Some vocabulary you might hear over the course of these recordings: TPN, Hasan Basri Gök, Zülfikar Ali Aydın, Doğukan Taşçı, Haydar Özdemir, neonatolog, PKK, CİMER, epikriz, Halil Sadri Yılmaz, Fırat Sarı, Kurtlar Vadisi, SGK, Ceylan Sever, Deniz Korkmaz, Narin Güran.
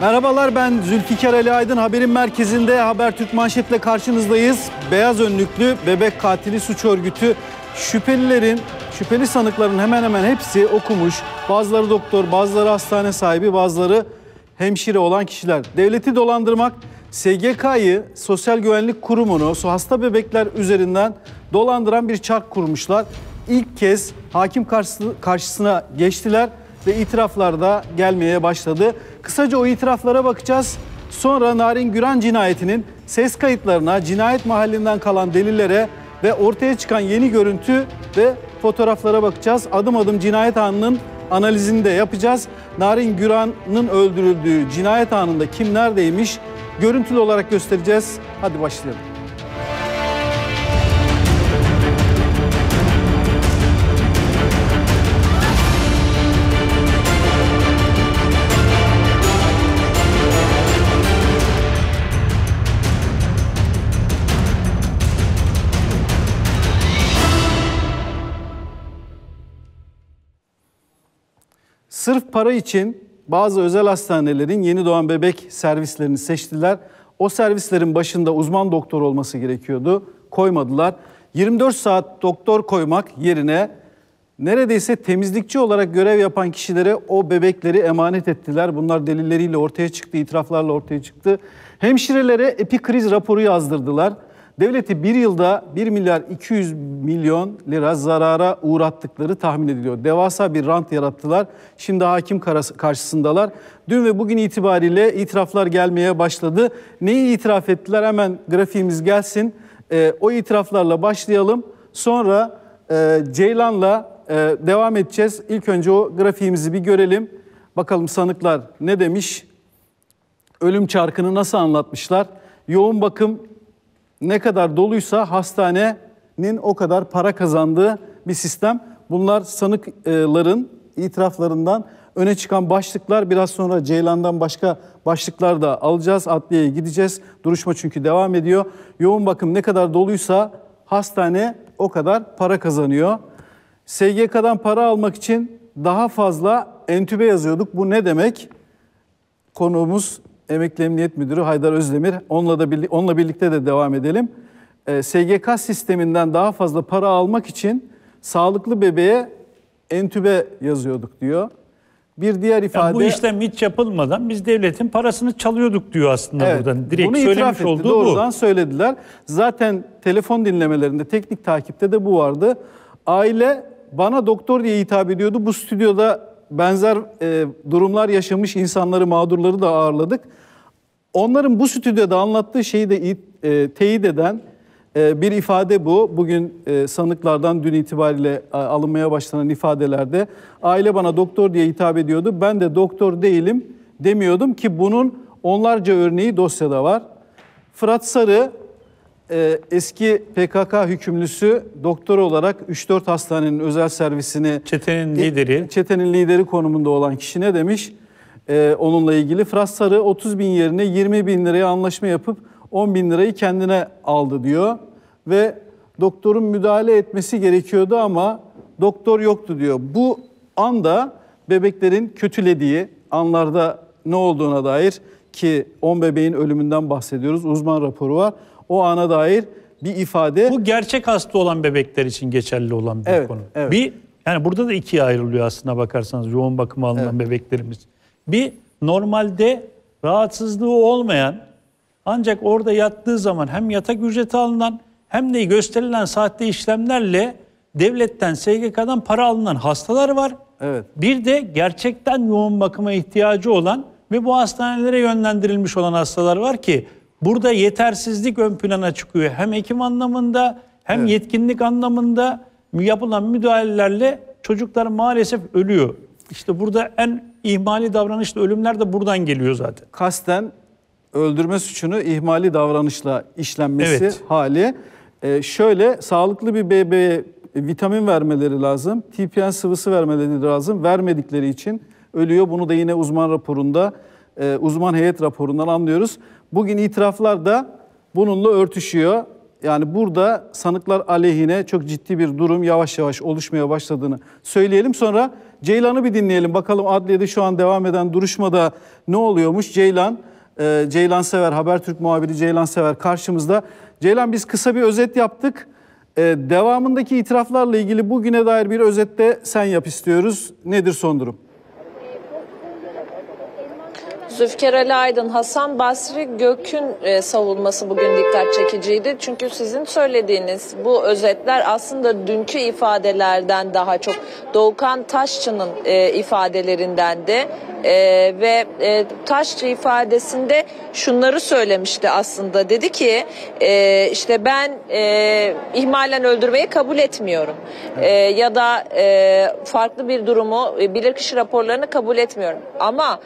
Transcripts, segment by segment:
Merhabalar, ben Zülfikar Ali Aydın. Haberin merkezinde Habertürk Manşet'le karşınızdayız. Beyaz önlüklü bebek katili suç örgütü şüpheli sanıkların hemen hemen hepsi okumuş. Bazıları doktor, bazıları hastane sahibi, bazıları hemşire olan kişiler. Devleti dolandırmak, SGK'yı, Sosyal Güvenlik Kurumu'nu hasta bebekler üzerinden dolandıran bir çark kurmuşlar. İlk kez hakim karşısına geçtiler ve itiraflar da gelmeye başladı. Kısaca o itiraflara bakacağız. Sonra Narin Güran cinayetinin ses kayıtlarına, cinayet mahallinden kalan delillere ve ortaya çıkan yeni görüntü ve fotoğraflara bakacağız. Adım adım cinayet anının analizini de yapacağız. Narin Güran'ın öldürüldüğü cinayet anında kim neredeymiş görüntülü olarak göstereceğiz. Hadi başlayalım. Sırf para için bazı özel hastanelerin yeni doğan bebek servislerini seçtiler. O servislerin başında uzman doktor olması gerekiyordu. Koymadılar. 24 saat doktor koymak yerine neredeyse temizlikçi olarak görev yapan kişilere o bebekleri emanet ettiler. Bunlar delilleriyle ortaya çıktı, itiraflarla ortaya çıktı. Hemşirelere epikriz raporu yazdırdılar. Devleti bir yılda 1 milyar 200 milyon lira zarara uğrattıkları tahmin ediliyor. Devasa bir rant yarattılar. Şimdi hakim karşısındalar. Dün ve bugün itibariyle itiraflar gelmeye başladı. Neyi itiraf ettiler? Hemen grafiğimiz gelsin. O itiraflarla başlayalım. Sonra Ceylan'la devam edeceğiz. İlk önce o grafiğimizi bir görelim. Bakalım sanıklar ne demiş? Ölüm çarkını nasıl anlatmışlar? Yoğun bakım ne kadar doluysa hastanenin o kadar para kazandığı bir sistem. Bunlar sanıkların itiraflarından öne çıkan başlıklar. Biraz sonra Ceylan'dan başka başlıklar da alacağız. Adliyeye gideceğiz. Duruşma çünkü devam ediyor. Yoğun bakım ne kadar doluysa hastane o kadar para kazanıyor. SGK'dan para almak için daha fazla entübe yazıyorduk. Bu ne demek? Konuğumuz Emekli Emniyet Müdürü Haydar Özdemir, onunla birlikte de devam edelim. SGK sisteminden daha fazla para almak için sağlıklı bebeğe entübe yazıyorduk diyor. Bir diğer ifade... Yani bu işlem hiç yapılmadan biz devletin parasını çalıyorduk diyor aslında, evet, buradan. Direkt bunu söylemiş olduğu bu. Doğrudan söylediler. Zaten telefon dinlemelerinde, teknik takipte de bu vardı. Aile bana doktor diye hitap ediyordu. Bu stüdyoda benzer durumlar yaşamış insanları, mağdurları da ağırladık. Onların bu stüdyoda anlattığı şeyi de teyit eden bir ifade bu. Bugün sanıklardan dün itibariyle alınmaya başlanan ifadelerde aile bana doktor diye hitap ediyordu. Ben de doktor değilim demiyordum ki bunun onlarca örneği dosyada var. Fırat Sarı eski PKK hükümlüsü doktor olarak 3-4 hastanenin özel servisini... Çetenin lideri konumunda olan kişi ne demiş? Onunla ilgili Fırat Sarı 30 bin yerine 20 bin liraya anlaşma yapıp 10 bin lirayı kendine aldı diyor. Ve doktorun müdahale etmesi gerekiyordu ama doktor yoktu diyor. Bu anda bebeklerin kötülediği anlarda ne olduğuna dair, ki 10 bebeğin ölümünden bahsediyoruz, uzman raporu var. O ana dair bir ifade. Bu gerçek hasta olan bebekler için geçerli olan bir, evet, konu. Evet. Yani burada da ikiye ayrılıyor aslında bakarsanız yoğun bakıma alınan, evet, bebeklerimiz. Bir normalde rahatsızlığı olmayan ancak orada yattığı zaman hem yatak ücreti alınan hem de gösterilen sahte işlemlerle devletten, SGK'dan para alınan hastalar var. Evet. Bir de gerçekten yoğun bakıma ihtiyacı olan ve bu hastanelere yönlendirilmiş olan hastalar var ki burada yetersizlik ön plana çıkıyor. Hem hekim anlamında hem, evet, yetkinlik anlamında yapılan müdahalelerle çocuklar maalesef ölüyor. İşte burada en ihmali davranışla ölümler de buradan geliyor zaten. Kasten öldürme suçunu ihmali davranışla işlenmesi, evet, hali. Şöyle sağlıklı bir bebeğe vitamin vermeleri lazım. TPN sıvısı vermeleri lazım. Vermedikleri için ölüyor. Bunu da yine uzman raporunda, uzman heyet raporundan anlıyoruz. Bugün itiraflar da bununla örtüşüyor. Yani burada sanıklar aleyhine çok ciddi bir durum yavaş yavaş oluşmaya başladığını söyleyelim. Sonra Ceylan'ı bir dinleyelim. Bakalım adliyede şu an devam eden duruşmada ne oluyormuş? Ceylan Sever, Habertürk muhabiri Ceylan Sever karşımızda. Ceylan, biz kısa bir özet yaptık. Devamındaki itiraflarla ilgili bugüne dair bir özette sen yap istiyoruz. Nedir son durum? Zülfikar Ali Aydın, Hasan Basri Gök'ün savunması bugün dikkat çekiciydi. Çünkü sizin söylediğiniz bu özetler aslında dünkü ifadelerden daha çok Doğukan Taşçı'nın ifadelerinden de ve Taşçı ifadesinde şunları söylemişti aslında. Dedi ki işte ben ihmalen öldürmeyi kabul etmiyorum. Ya da farklı bir durumu, bilirkişi raporlarını kabul etmiyorum. Ama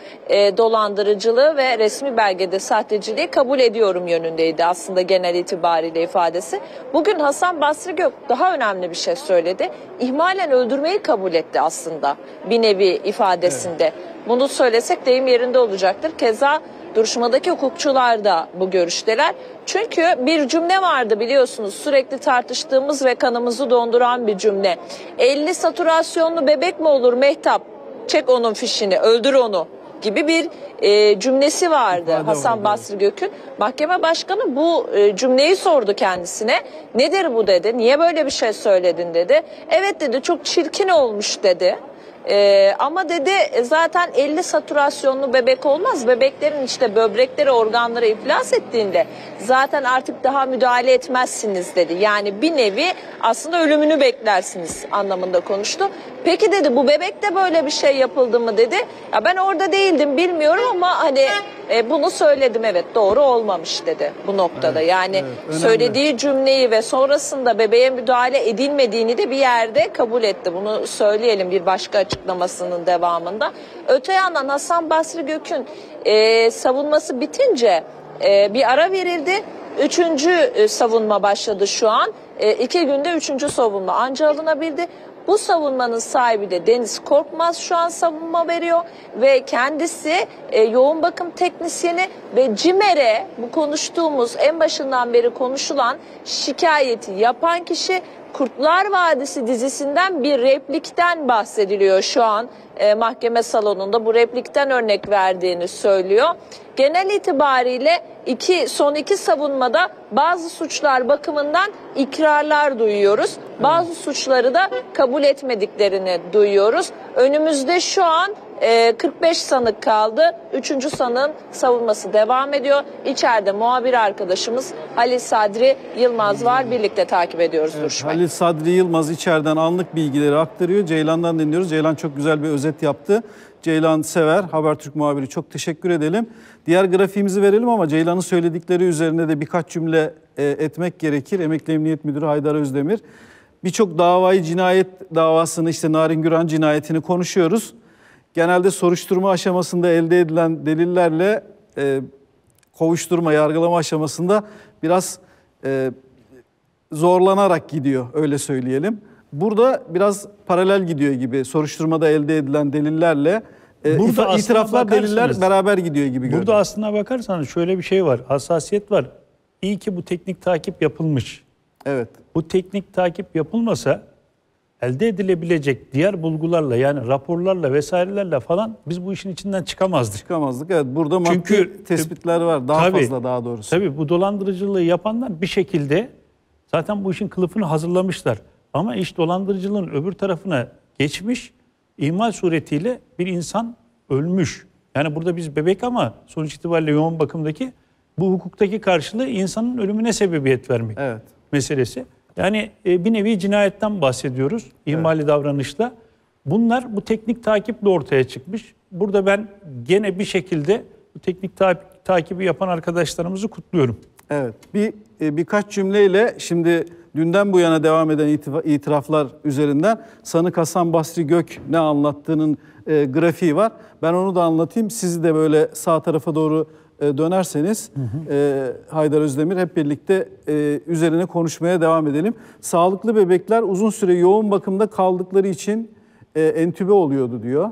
dolandırıcılığı ve resmi belgede sahteciliği kabul ediyorum yönündeydi aslında genel itibariyle ifadesi. Bugün Hasan Basri Gök daha önemli bir şey söyledi. İhmalen öldürmeyi kabul etti aslında bir nevi ifadesinde. Evet. Bunu söylesek deyim yerinde olacaktır. Keza duruşmadaki hukukçular da bu görüşteler. Çünkü bir cümle vardı biliyorsunuz, sürekli tartıştığımız ve kanımızı donduran bir cümle. 50 saturasyonlu bebek mi olur Mehtap? Çek onun fişini, öldür onu gibi bir cümlesi vardı Hasan Basri Gök'ün. Mahkeme başkanı bu cümleyi sordu kendisine. Nedir bu dedi, niye böyle bir şey söyledin dedi. Evet dedi, çok çirkin olmuş dedi. Ama dedi zaten 50 saturasyonlu bebek olmaz. Bebeklerin işte böbrekleri, organları iflas ettiğinde zaten artık daha müdahale etmezsiniz dedi. Yani bir nevi aslında ölümünü beklersiniz anlamında konuştu. Peki dedi, bu bebekte böyle bir şey yapıldı mı dedi. Ya ben orada değildim, bilmiyorum ama hani bunu söyledim, evet doğru olmamış dedi bu noktada. Evet, yani evet, söylediği cümleyi ve sonrasında bebeğe müdahale edilmediğini de bir yerde kabul etti. Bunu söyleyelim bir başka açıklamasının devamında. Öte yandan Hasan Basri Gök'ün savunması bitince bir ara verildi. Üçüncü savunma başladı şu an. İki günde üçüncü savunma anca alınabildi. Bu savunmanın sahibi de Deniz Korkmaz şu an savunma veriyor ve kendisi yoğun bakım teknisyeni ve CİMER'e bu konuştuğumuz, en başından beri konuşulan şikayeti yapan kişi. Kurtlar Vadisi dizisinden bir replikten bahsediliyor şu an mahkeme salonunda. Bu replikten örnek verdiğini söylüyor. Genel itibariyle son iki savunmada bazı suçlar bakımından ikrarlar duyuyoruz. Bazı suçları da kabul etmediklerini duyuyoruz. Önümüzde şu an 45 sanık kaldı. 3. sanığın savunması devam ediyor. İçeride muhabir arkadaşımız Halil Sadri Yılmaz var. Birlikte takip ediyoruz duruşmayı. Halil Sadri Yılmaz içeriden anlık bilgileri aktarıyor. Ceylan'dan dinliyoruz. Ceylan çok güzel bir özet yaptı. Ceylan Sever, Habertürk muhabiri, çok teşekkür edelim. Diğer grafiğimizi verelim ama Ceylan'ın söyledikleri üzerine de birkaç cümle etmek gerekir. Emekli Emniyet Müdürü Haydar Özdemir. Birçok davayı, cinayet davasını, işte Narin Güran cinayetini konuşuyoruz. Genelde soruşturma aşamasında elde edilen delillerle kovuşturma, yargılama aşamasında biraz zorlanarak gidiyor, öyle söyleyelim. Burada biraz paralel gidiyor gibi, soruşturmada elde edilen delillerle itiraflar, deliller beraber gidiyor gibi görünüyor. Burada aslına bakarsanız şöyle bir şey var, hassasiyet var. İyi ki bu teknik takip yapılmış. Evet. Bu teknik takip yapılmasa elde edilebilecek diğer bulgularla, yani raporlarla vesairelerle falan biz bu işin içinden çıkamazdık. Çıkamazdık, evet. Burada maddi tespitler var daha fazla, daha doğrusu. Tabii bu dolandırıcılığı yapanlar bir şekilde zaten bu işin kılıfını hazırlamışlar. Ama iş dolandırıcılığın öbür tarafına geçmiş, ihmal suretiyle bir insan ölmüş. Yani burada biz bebek ama sonuç itibariyle yoğun bakımdaki bu hukuktaki karşılığı insanın ölümüne sebebiyet vermek meselesi. Yani bir nevi cinayetten bahsediyoruz ihmali davranışla. Bunlar bu teknik takiple ortaya çıkmış. Burada ben gene bir şekilde bu teknik takibi yapan arkadaşlarımızı kutluyorum. Evet, birkaç cümleyle şimdi dünden bu yana devam eden itiraflar üzerinden sanık Hasan Basri Gök ne anlattığının grafiği var. Ben onu da anlatayım. Sizi de böyle sağ tarafa doğru dönerseniz Haydar Özdemir, hep birlikte üzerine konuşmaya devam edelim. Sağlıklı bebekler uzun süre yoğun bakımda kaldıkları için entübe oluyordu diyor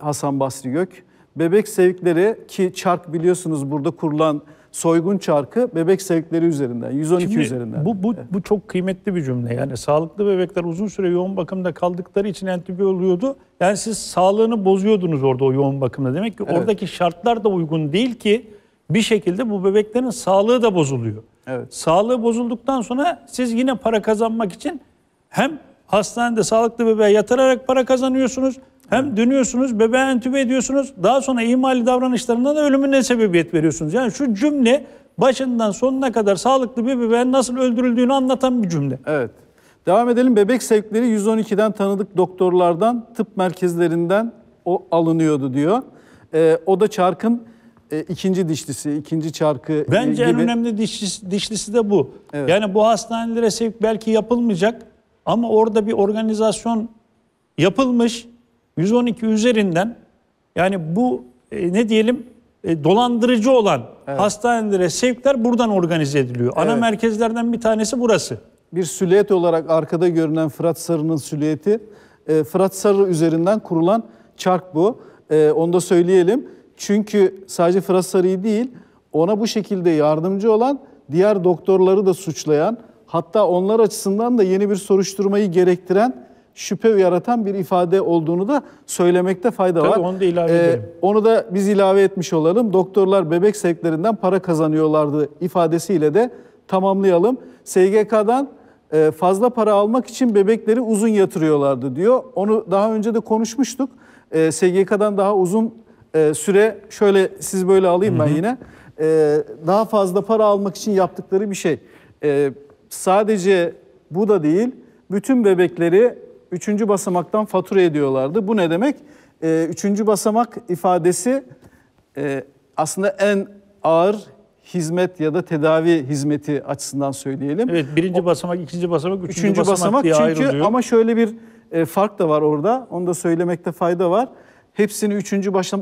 Hasan Basri Gök. Bebek sevkleri ki çark biliyorsunuz burada kurulan soygun çarkı bebek sevkleri üzerinden, 112 şimdi üzerinden. Bu çok kıymetli bir cümle. Yani sağlıklı bebekler uzun süre yoğun bakımda kaldıkları için entübe oluyordu. Yani siz sağlığını bozuyordunuz orada o yoğun bakımda. Demek ki evet, oradaki şartlar da uygun değil ki bir şekilde bu bebeklerin sağlığı da bozuluyor. Evet. Sağlığı bozulduktan sonra siz yine para kazanmak için hem hastanede sağlıklı bebeğe yatırarak para kazanıyorsunuz, hem dönüyorsunuz, bebeği entübe ediyorsunuz, daha sonra ihmali davranışlarından da ölümüne sebebiyet veriyorsunuz. Yani şu cümle başından sonuna kadar sağlıklı bir bebeğin nasıl öldürüldüğünü anlatan bir cümle. Evet. Devam edelim. Bebek sevkleri 112'den tanıdık doktorlardan, tıp merkezlerinden o alınıyordu diyor. O da çarkın ikinci dişlisi, ikinci çarkı. Bence gibi en önemli dişlisi de bu. Evet. Yani bu hastanelere sevk belki yapılmayacak ama orada bir organizasyon yapılmış. 112 üzerinden yani bu ne diyelim dolandırıcı olan evet, hastanelere sevkler buradan organize ediliyor. Evet. Ana merkezlerden bir tanesi burası. Bir silüet olarak arkada görünen Fırat Sarı'nın silüeti. Fırat Sarı üzerinden kurulan çark bu. Onu da söyleyelim. Çünkü sadece Fırat Sarı'yı değil, ona bu şekilde yardımcı olan diğer doktorları da suçlayan, hatta onlar açısından da yeni bir soruşturmayı gerektiren, şüphe yaratan bir ifade olduğunu da söylemekte fayda var. Onu da ilave edelim. Onu da biz ilave etmiş olalım. Doktorlar bebek sevklerinden para kazanıyorlardı ifadesiyle de tamamlayalım. SGK'dan fazla para almak için bebekleri uzun yatırıyorlardı diyor. Onu daha önce de konuşmuştuk. SGK'dan daha uzun süre, şöyle siz böyle alayım ben yine. Daha fazla para almak için yaptıkları bir şey. Sadece bu da değil, bütün bebekleri 3. basamaktan fatura ediyorlardı. Bu ne demek? 3. basamak ifadesi aslında en ağır hizmet ya da tedavi hizmeti açısından söyleyelim. Evet, 1. basamak, 2. basamak, 3. basamak diye ayrılıyor. Çünkü ama şöyle bir fark da var orada. Onu da söylemekte fayda var. Hepsini 3.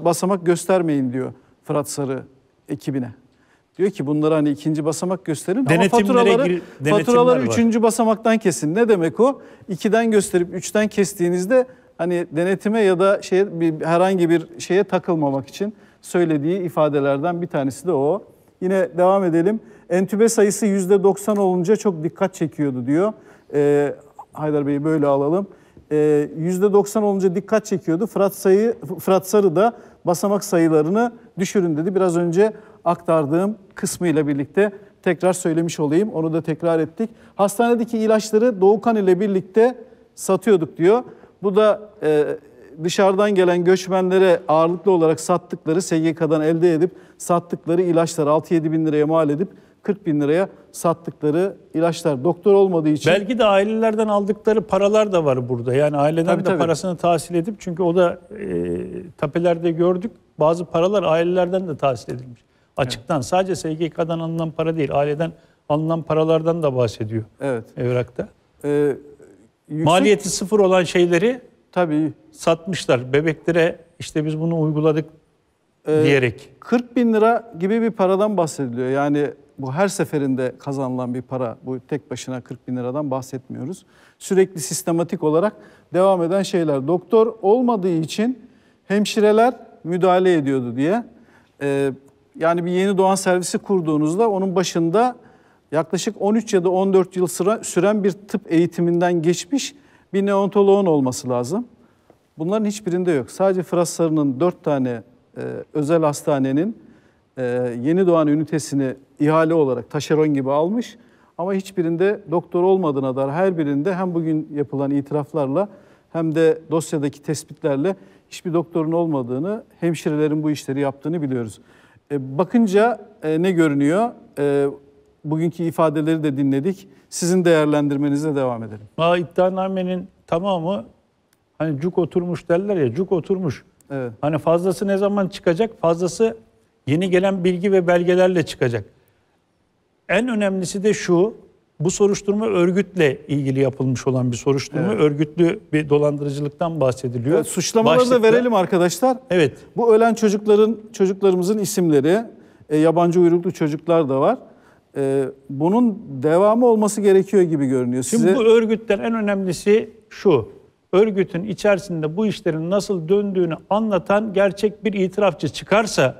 basamak göstermeyin diyor Fırat Sarı ekibine. Diyor ki bunları hani 2. basamak gösterin ama faturaları 3. basamaktan kesin. Ne demek o? 2'den gösterip 3'ten kestiğinizde hani denetime ya da herhangi bir şeye takılmamak için söylediği ifadelerden bir tanesi de o. Yine devam edelim. Entübe sayısı %90 olunca çok dikkat çekiyordu diyor. Haydar Bey'i böyle alalım. %90 olunca dikkat çekiyordu. Fırat Sarı da basamak sayılarını düşürün dedi. Biraz önce aktardığım kısmıyla birlikte tekrar söylemiş olayım. Onu da tekrar ettik. Hastanedeki ilaçları Doğukan ile birlikte satıyorduk diyor. Bu da dışarıdan gelen göçmenlere ağırlıklı olarak sattıkları, SGK'dan elde edip sattıkları ilaçlar 6-7 bin liraya mal edip 40 bin liraya sattıkları ilaçlar. Doktor olmadığı için. Belki de ailelerden aldıkları paralar da var burada. Yani aileden tabii. parasını tahsil edip, çünkü o da tapelerde gördük. Bazı paralar ailelerden de tahsil edilmiş. Açıktan evet, sadece SGK'dan alınan para değil, aileden alınan paralardan da bahsediyor. Evet. Evrakta. Maliyeti sıfır olan şeyleri tabii satmışlar. Bebeklere işte biz bunu uyguladık diyerek. 40 bin lira gibi bir paradan bahsediliyor. Yani bu her seferinde kazanılan bir para. Bu tek başına 40 bin liradan bahsetmiyoruz. Sürekli sistematik olarak devam eden şeyler. Doktor olmadığı için hemşireler müdahale ediyordu diye. Yani bir yeni doğan servisi kurduğunuzda onun başında yaklaşık 13 ya da 14 yıl süren bir tıp eğitiminden geçmiş bir neonatoloğun olması lazım. Bunların hiçbirinde yok. Sadece Fırat Sarı'nın 4 tane özel hastanenin yeni doğan ünitesini ihale olarak taşeron gibi almış. Ama hiçbirinde doktor olmadığına dair her birinde hem bugün yapılan itiraflarla hem de dosyadaki tespitlerle hiçbir doktorun olmadığını, hemşirelerin bu işleri yaptığını biliyoruz. Bakınca ne görünüyor? Bugünkü ifadeleri de dinledik. Sizin değerlendirmenize devam edelim. İddianamenin tamamı hani cuk oturmuş derler ya, cuk oturmuş. Evet. Hani fazlası ne zaman çıkacak? Fazlası yeni gelen bilgi ve belgelerle çıkacak. En önemlisi de şu, bu soruşturma örgütle ilgili yapılmış olan bir soruşturma. Evet. Örgütlü bir dolandırıcılıktan bahsediliyor. Evet, suçlamaları başlıkta da verelim arkadaşlar. Evet. Bu ölen çocuklarımızın isimleri, yabancı uyruklu çocuklar da var. Bunun devamı olması gerekiyor gibi görünüyor. Şimdi bu örgütten en önemlisi şu, örgütün içerisinde bu işlerin nasıl döndüğünü anlatan gerçek bir itirafçı çıkarsa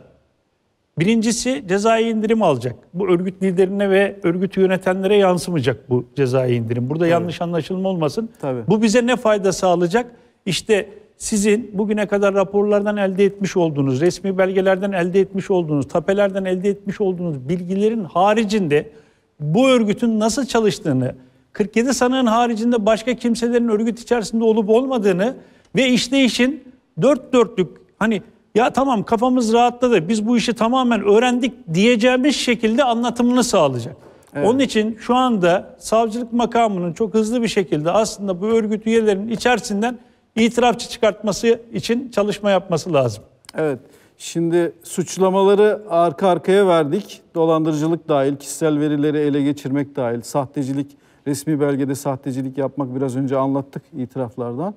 Birincisi, cezai indirim alacak. Bu örgüt liderine ve örgütü yönetenlere yansımayacak bu cezai indirim. Burada yanlış anlaşılma olmasın. Tabii. Bu bize ne fayda sağlayacak? İşte sizin bugüne kadar raporlardan elde etmiş olduğunuz, resmi belgelerden elde etmiş olduğunuz, tapelerden elde etmiş olduğunuz bilgilerin haricinde bu örgütün nasıl çalıştığını, 47 sanığın haricinde başka kimselerin örgüt içerisinde olup olmadığını ve işte işin dört dörtlük, hani ya tamam kafamız rahatladı, biz bu işi tamamen öğrendik diyeceğimiz şekilde anlatımını sağlayacak. Evet. Onun için şu anda savcılık makamının çok hızlı bir şekilde aslında bu örgüt üyelerinin içerisinden itirafçı çıkartması için çalışma yapması lazım. Evet. Şimdi suçlamaları arka arkaya verdik. Dolandırıcılık dahil, kişisel verileri ele geçirmek dahil, sahtecilik, resmi belgede sahtecilik yapmak biraz önce anlattık itiraflardan.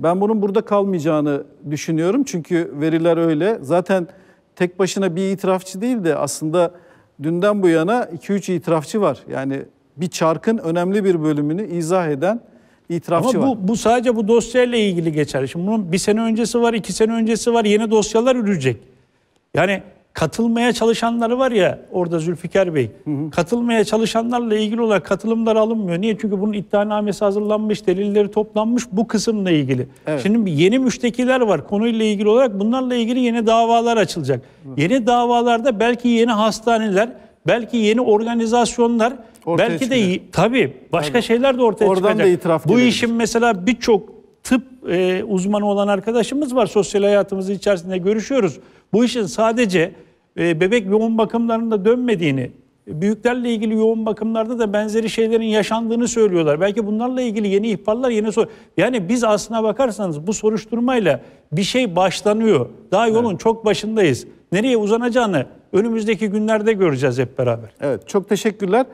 Ben bunun burada kalmayacağını düşünüyorum. Çünkü veriler öyle. Zaten tek başına bir itirafçı değil de aslında dünden bu yana 2-3 itirafçı var. Yani bir çarkın önemli bir bölümünü izah eden itirafçı var. Ama bu sadece bu dosyayla ilgili geçerli. Şimdi bunun bir sene öncesi var, 2 sene öncesi var. Yeni dosyalar ürecek. Yani katılmaya çalışanları var ya orada Zülfikar Bey. Hı hı. Katılmaya çalışanlarla ilgili olarak katılımlar alınmıyor. Niye? Çünkü bunun iddianamesi hazırlanmış, delilleri toplanmış bu kısımla ilgili. Evet. Şimdi yeni müştekiler var konuyla ilgili olarak. Bunlarla ilgili yeni davalar açılacak. Hı. Yeni davalarda belki yeni hastaneler, belki yeni organizasyonlar, ortaya belki çıkacak. De tabii başka tabii. şeyler de ortaya oradan çıkacak. Da itiraf bu gelebilir. İşin mesela birçok tıp uzmanı olan arkadaşımız var. Sosyal hayatımızın içerisinde görüşüyoruz. Bu işin sadece bebek yoğun bakımlarında dönmediğini, büyüklerle ilgili yoğun bakımlarda da benzeri şeylerin yaşandığını söylüyorlar. Belki bunlarla ilgili yeni ihbarlar, yeni soru. Yani biz aslına bakarsanız bu soruşturmayla bir şey başlanıyor. Daha yolun evet. çok başındayız. Nereye uzanacağını önümüzdeki günlerde göreceğiz hep beraber. Evet, çok teşekkürler.